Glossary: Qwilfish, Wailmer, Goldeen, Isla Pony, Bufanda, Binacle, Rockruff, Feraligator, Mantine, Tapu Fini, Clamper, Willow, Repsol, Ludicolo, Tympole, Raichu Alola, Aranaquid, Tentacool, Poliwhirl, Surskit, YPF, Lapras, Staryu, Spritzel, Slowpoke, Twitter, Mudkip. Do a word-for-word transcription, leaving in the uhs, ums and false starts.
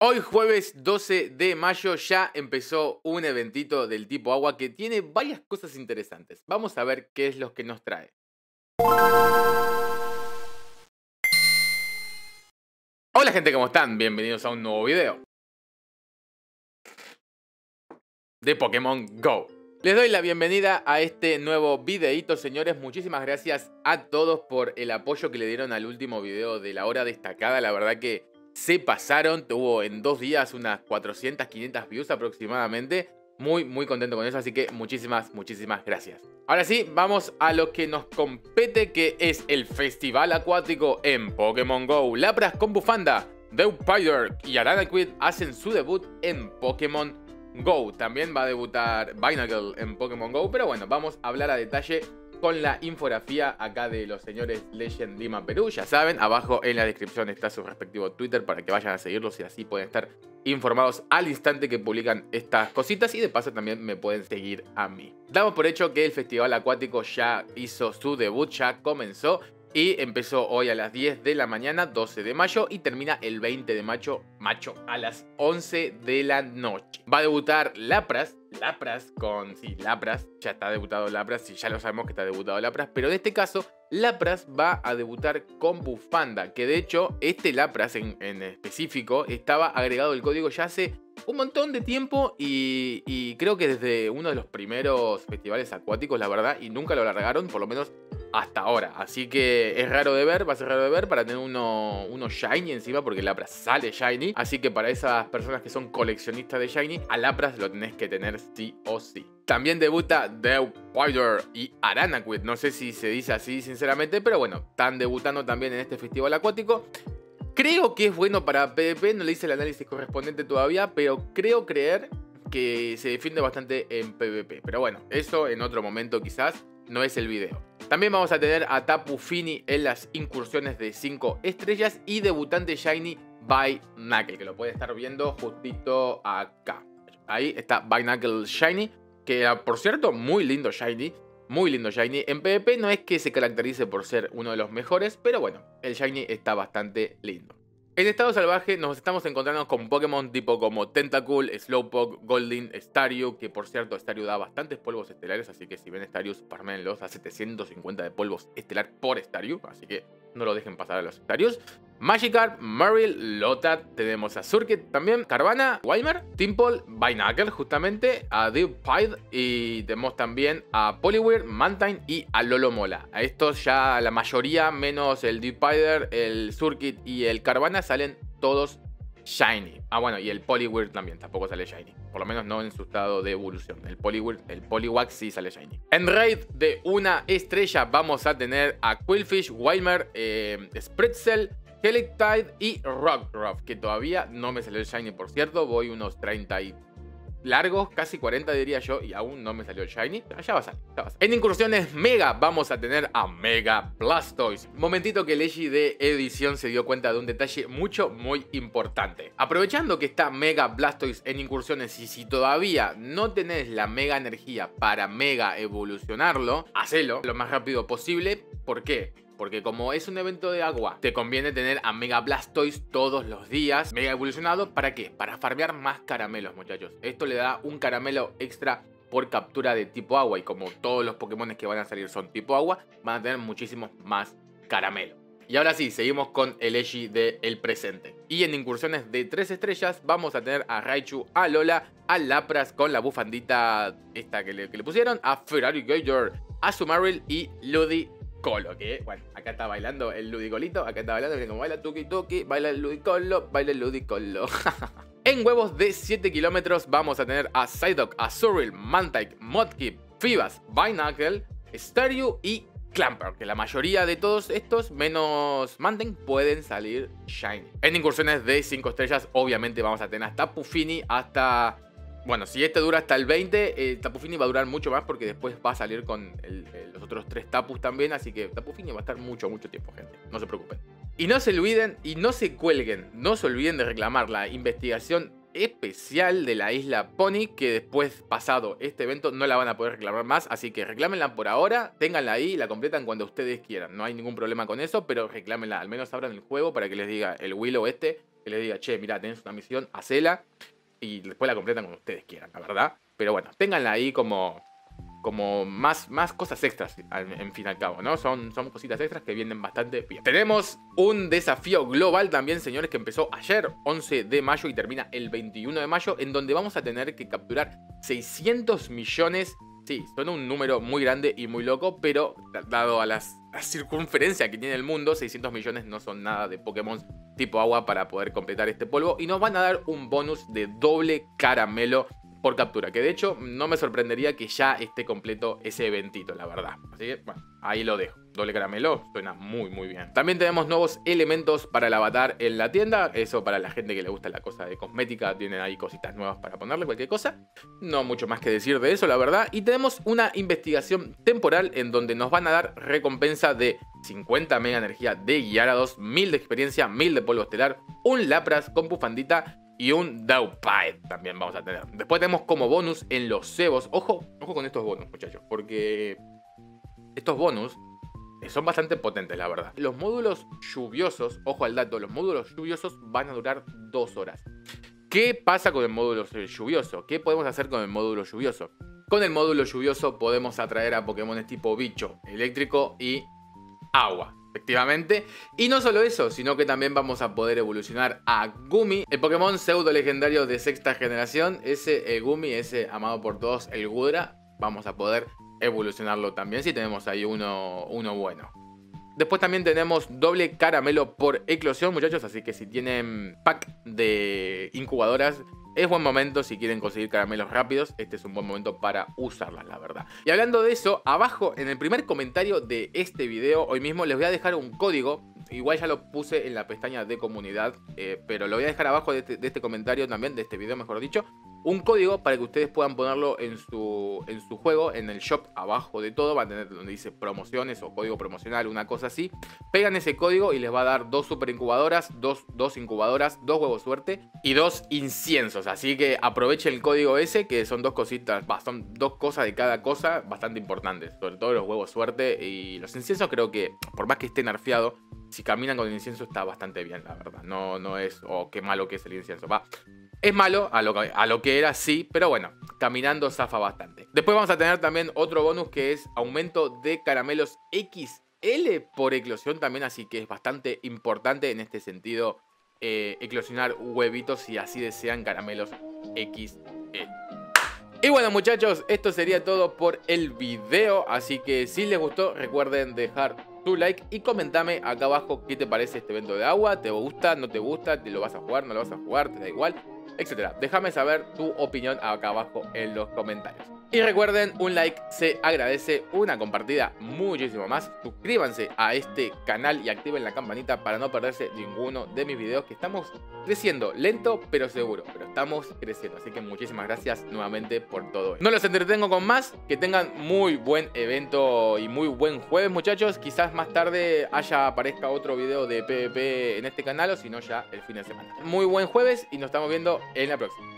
Hoy jueves doce de mayo ya empezó un eventito del tipo agua que tiene varias cosas interesantes. Vamos a ver qué es lo que nos trae. Hola gente, ¿cómo están? Bienvenidos a un nuevo video de Pokémon GO. Les doy la bienvenida a este nuevo videito, señores. Muchísimas gracias a todos por el apoyo que le dieron al último video de la hora destacada. La verdad que se pasaron, tuvo en dos días unas cuatrocientas, quinientas views aproximadamente. Muy, muy contento con eso, así que muchísimas, muchísimas gracias. Ahora sí, vamos a lo que nos compete, que es el Festival Acuático en Pokémon GO. Lapras con Bufanda, Dewpider y Aranaquid hacen su debut en Pokémon GO. También va a debutar Binacle en Pokémon GO, pero bueno, vamos a hablar a detalle con la infografía acá de los señores LEGENDS Lima Perú. Ya saben, abajo en la descripción está su respectivo Twitter para que vayan a seguirlos y así pueden estar informados al instante que publican estas cositas, y de paso también me pueden seguir a mí. Damos por hecho que el Festival Acuático ya hizo su debut, ya comenzó y empezó hoy a las diez de la mañana, doce de mayo, y termina el veinte de mayo, macho, a las once de la noche. Va a debutar Lapras, Lapras con... sí, Lapras, ya está debutado Lapras, y ya lo sabemos que está debutado Lapras, pero en este caso Lapras va a debutar con Bufanda, que de hecho este Lapras en, en específico estaba agregado el código ya hace un montón de tiempo y, y creo que desde uno de los primeros festivales acuáticos, la verdad, y nunca lo alargaron, por lo menos hasta ahora. Así que es raro de ver, va a ser raro de ver para tener uno, uno Shiny encima, porque Lapras sale Shiny. Así que para esas personas que son coleccionistas de Shiny, a Lapras lo tenés que tener sí o sí. También debuta Dewpider y Aranaquid. No sé si se dice así sinceramente, pero bueno, están debutando también en este festival acuático. Creo que es bueno para PvP, no le hice el análisis correspondiente todavía, pero creo creer que se defiende bastante en PvP. Pero bueno, eso en otro momento quizás, no es el video. También vamos a tener a Tapu Fini en las incursiones de cinco estrellas y debutante Shiny Binacle, que lo pueden estar viendo justito acá. Ahí está Binacle Shiny, que por cierto, muy lindo Shiny, muy lindo Shiny. En PvP no es que se caracterice por ser uno de los mejores, pero bueno, el Shiny está bastante lindo. En estado salvaje nos estamos encontrando con Pokémon tipo como Tentacool, Slowpoke, Goldeen, Staryu, que por cierto Staryu da bastantes polvos estelares, así que si ven Staryu, farmenlos a setecientos cincuenta de polvos estelar por Staryu, así que no lo dejen pasar a los Staryus. Magikarp, Marill, Lotad, tenemos a Surskit también, Carvanah, Wailmer, Tympole, Binacle justamente, a Dewpider, y tenemos también a Poliwhirl, Mantine y a Lolo Mola. A estos ya la mayoría, menos el Dewpider, el Surskit y el Carvanah, salen todos Shiny. Ah bueno, y el Poliwhirl también, tampoco sale Shiny. Por lo menos no en su estado de evolución. El Poliwhirl, el Poliwag sí sale Shiny. En raid de una estrella vamos a tener a Qwilfish, Wailmer, eh, Spritzel, Helictide y Rockruff, que todavía no me salió el Shiny, por cierto. Voy unos treinta y largos, casi cuarenta diría yo, y aún no me salió el Shiny. Ya va a salir, ya va a salir. En incursiones Mega vamos a tener a Mega Blastoise. Momentito que Legi de edición se dio cuenta de un detalle mucho, muy importante. Aprovechando que está Mega Blastoise en incursiones, y si todavía no tenés la Mega Energía para Mega evolucionarlo, hacelo lo más rápido posible. ¿Por qué? Porque como es un evento de agua, te conviene tener a Mega Blastoise todos los días Mega evolucionado. ¿Para qué? Para farmear más caramelos, muchachos. Esto le da un caramelo extra por captura de tipo agua, y como todos los Pokémon que van a salir son tipo agua, van a tener muchísimos más caramelos. Y ahora sí, seguimos con el Legi de el presente. Y en incursiones de tres estrellas vamos a tener a Raichu, a Lola, a Lapras con la bufandita esta que le, que le pusieron, a Feraligator, a Sumaril y Ludicolo, que bueno, acá está bailando el ludicolito, acá está bailando, miren cómo baila, tuki tuki, baila el ludicolo, baila el ludicolo. En huevos de siete kilómetros vamos a tener a Psyduck, a Surreal, Mantike, Mudkip, Fibas, Binacle, Staryu y Clamper, que la mayoría de todos estos, menos Mantine, pueden salir Shiny. En incursiones de cinco estrellas obviamente vamos a tener a Tapu Fini hasta... bueno, si este dura hasta el veinte, eh, Tapu Fini va a durar mucho más porque después va a salir con el, el, los otros tres Tapus también. Así que Tapu Fini va a estar mucho, mucho tiempo, gente. No se preocupen. Y no se olviden y no se cuelguen, no se olviden de reclamar la investigación especial de la isla Pony, que después, pasado este evento, no la van a poder reclamar más. Así que reclámenla por ahora, ténganla ahí y la completan cuando ustedes quieran. No hay ningún problema con eso, pero reclámenla. Al menos abran el juego para que les diga el Willow este... que le diga, che, mirá, tenés una misión, hacela, y después la completan como ustedes quieran, la verdad. Pero bueno, ténganla ahí como, como más, más cosas extras, en fin al cabo, ¿no? Son, son cositas extras que vienen bastante bien. Tenemos un desafío global también, señores, que empezó ayer, once de mayo, y termina el veintiuno de mayo, en donde vamos a tener que capturar seiscientos millones. Sí, son un número muy grande y muy loco, pero dado a las, la circunferencia que tiene el mundo, seiscientos millones no son nada de Pokémon tipo agua para poder completar este polvo. Y nos van a dar un bonus de doble caramelo por captura, que de hecho no me sorprendería que ya esté completo ese eventito, la verdad. Así que, bueno, ahí lo dejo. Doble caramelo suena muy muy bien. También tenemos nuevos elementos para el avatar en la tienda. Eso para la gente que le gusta la cosa de cosmética. Tienen ahí cositas nuevas para ponerle, cualquier cosa. No mucho más que decir de eso, la verdad. Y tenemos una investigación temporal en donde nos van a dar recompensa de cincuenta mega energía de Gyarados, mil de experiencia, mil de polvo estelar, un Lapras con bufandita y un Dewpider también vamos a tener. Después tenemos como bonus en los cebos. Ojo, ojo con estos bonus, muchachos, porque estos bonus son bastante potentes, la verdad. Los módulos lluviosos, ojo al dato, los módulos lluviosos van a durar dos horas. ¿Qué pasa con el módulo lluvioso? ¿Qué podemos hacer con el módulo lluvioso? Con el módulo lluvioso podemos atraer a Pokémones tipo bicho, eléctrico y agua, efectivamente. Y no solo eso, sino que también vamos a poder evolucionar a Gumi, el Pokémon pseudo legendario de sexta generación. Ese eh, Gumi, ese amado por todos, el Gudra, vamos a poder evolucionarlo también si tenemos ahí uno, uno bueno. Después también tenemos doble caramelo por eclosión, muchachos, así que si tienen pack de incubadoras, es buen momento si quieren conseguir caramelos rápidos. Este es un buen momento para usarlas, la verdad. Y hablando de eso, abajo en el primer comentario de este video, hoy mismo les voy a dejar un código. Igual ya lo puse en la pestaña de comunidad, eh, pero lo voy a dejar abajo de este, de este comentario también, de este video mejor dicho. Un código para que ustedes puedan ponerlo en su, en su juego, en el shop, abajo de todo. Va a tener donde dice promociones o código promocional, una cosa así. Pegan ese código y les va a dar dos super incubadoras, dos, dos incubadoras, dos huevos suerte y dos inciensos. Así que aprovechen el código ese, que son dos cositas, bah, son dos cosas de cada cosa bastante importantes. Sobre todo los huevos suerte y los inciensos, creo que por más que estén arfeados, si caminan con el incienso está bastante bien, la verdad. No, no es, oh, qué malo que es el incienso. Va, es malo a lo, a lo que era, sí, pero bueno, caminando zafa bastante. Después vamos a tener también otro bonus que es aumento de caramelos equis ele por eclosión también, así que es bastante importante en este sentido eh, eclosionar huevitos si así desean caramelos equis ele. Y bueno, muchachos, esto sería todo por el video, así que si les gustó recuerden dejar tu like y comentame acá abajo qué te parece este evento de agua, te gusta, no te gusta, te lo vas a jugar, no lo vas a jugar, te da igual, etcétera. Déjame saber tu opinión acá abajo en los comentarios. Y recuerden, un like se agradece, una compartida muchísimo más, suscríbanse a este canal y activen la campanita para no perderse ninguno de mis videos, que estamos creciendo, lento pero seguro, pero estamos creciendo, así que muchísimas gracias nuevamente por todo esto. No los entretengo con más, que tengan muy buen evento y muy buen jueves, muchachos. Quizás más tarde haya aparezca otro video de PvP en este canal, o si no ya el fin de semana. Muy buen jueves y nos estamos viendo en la próxima.